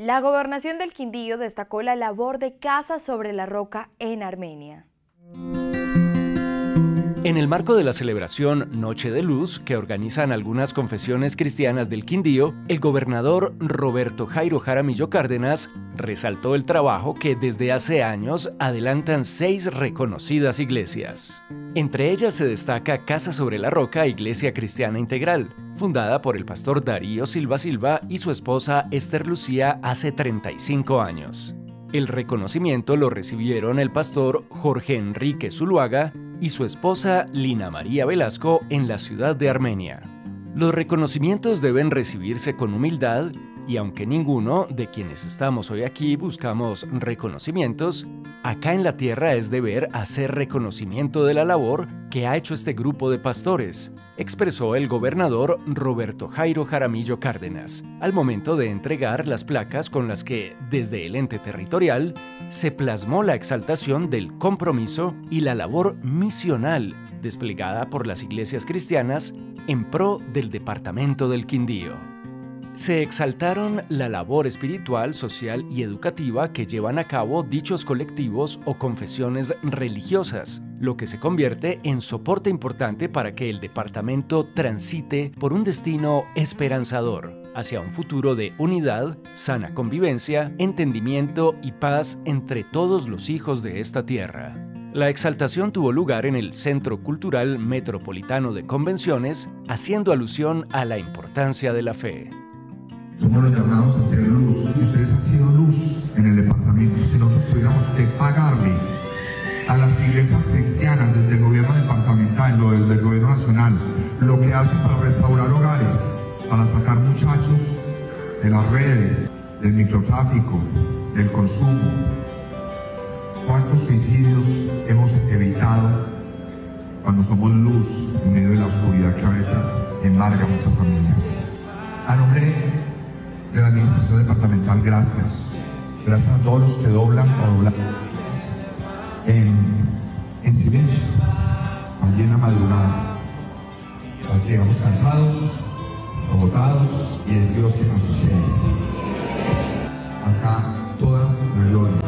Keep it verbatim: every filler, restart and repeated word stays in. La Gobernación del Quindío destacó la labor de Casa sobre la Roca en Armenia. En el marco de la celebración Noche de Luz, que organizan algunas confesiones cristianas del Quindío, el gobernador Roberto Jairo Jaramillo Cárdenas resaltó el trabajo que desde hace años adelantan seis reconocidas iglesias. Entre ellas se destaca Casa sobre la Roca, Iglesia Cristiana Integral, fundada por el pastor Darío Silva Silva y su esposa Esther Lucía hace treinta y cinco años. El reconocimiento lo recibieron el pastor Jorge Enrique Zuluaga y su esposa Lina María Velasco en la ciudad de Armenia. Los reconocimientos deben recibirse con humildad y aunque ninguno de quienes estamos hoy aquí buscamos reconocimientos, acá en la tierra es deber hacer reconocimiento de la labor que ha hecho este grupo de pastores, expresó el gobernador Roberto Jairo Jaramillo Cárdenas, al momento de entregar las placas con las que, desde el ente territorial, se plasmó la exaltación del compromiso y la labor misional desplegada por las iglesias cristianas en pro del departamento del Quindío. Se exaltaron la labor espiritual, social y educativa que llevan a cabo dichos colectivos o confesiones religiosas, lo que se convierte en soporte importante para que el departamento transite por un destino esperanzador, hacia un futuro de unidad, sana convivencia, entendimiento y paz entre todos los hijos de esta tierra. La exaltación tuvo lugar en el Centro Cultural Metropolitano de Convenciones, haciendo alusión a la importancia de la fe. Fueron llamados a hacer luz, y ustedes han sido luz en el departamento. Si nosotros tuviéramos que pagarle a las iglesias cristianas desde el gobierno departamental o desde el gobierno nacional lo que hacen para restaurar hogares, para sacar muchachos de las redes, del microtráfico, del consumo, ¿cuántos suicidios hemos evitado cuando somos luz en medio de la oscuridad que a veces embarga a muchas familias? A nombre de la administración departamental, gracias. Gracias a todos los que doblan o doblan en, en silencio, allí en la madrugada. Así llegamos cansados, agotados, y es Dios que nos sucede. Acá toda la gloria.